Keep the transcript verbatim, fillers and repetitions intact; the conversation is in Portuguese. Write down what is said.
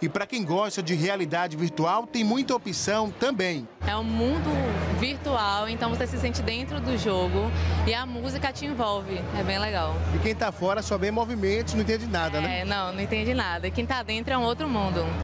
E para quem gosta de realidade virtual, tem muita opção também. É um mundo virtual, então você se sente dentro do jogo e a música te envolve, é bem legal. E quem está fora só vê movimentos, não entende nada, né? É, não, não entende nada. E quem está dentro é um outro mundo.